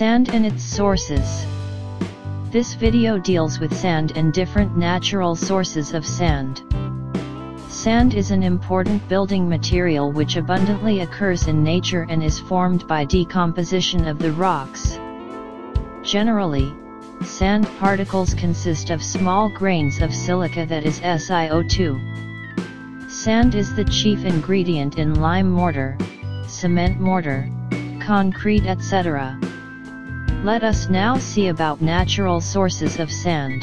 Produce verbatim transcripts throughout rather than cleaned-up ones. Sand and its sources. This video deals with sand and different natural sources of sand. Sand is an important building material which abundantly occurs in nature and is formed by decomposition of the rocks. Generally, sand particles consist of small grains of silica, that is S I O two. Sand is the chief ingredient in lime mortar, cement mortar, concrete, et cetera. Let us now see about natural sources of sand.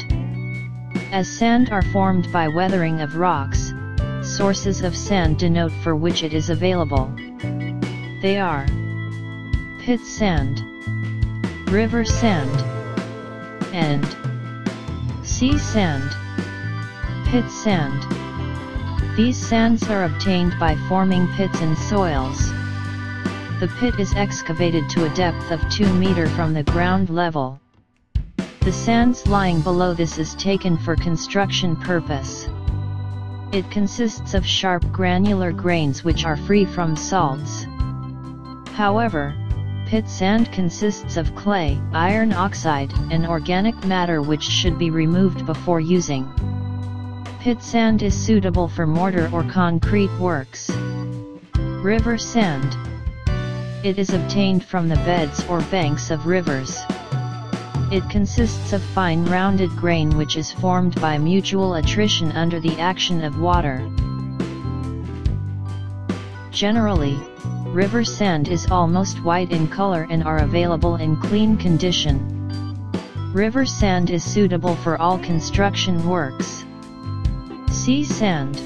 As sand are formed by weathering of rocks, sources of sand denote for which it is available. They are pit sand, river sand, and sea sand. Pit sand. These sands are obtained by forming pits in soils. The pit is excavated to a depth of two meters from the ground level. The sands lying below this is taken for construction purpose. It consists of sharp granular grains which are free from salts. However, pit sand consists of clay, iron oxide, and organic matter which should be removed before using. Pit sand is suitable for mortar or concrete works. River sand. It is obtained from the beds or banks of rivers. It consists of fine rounded grain which is formed by mutual attrition under the action of water. Generally, river sand is almost white in color and are available in clean condition. River sand is suitable for all construction works. Sea sand.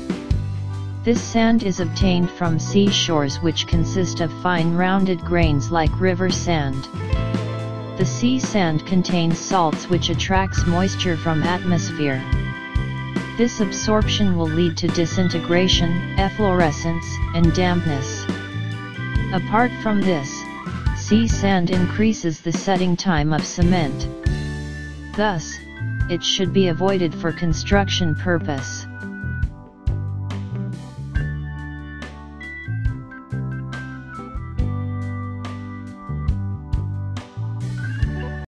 This sand is obtained from seashores which consist of fine rounded grains like river sand. The sea sand contains salts which attracts moisture from atmosphere. This absorption will lead to disintegration, efflorescence, and dampness. Apart from this, sea sand increases the setting time of cement. Thus, it should be avoided for construction purpose.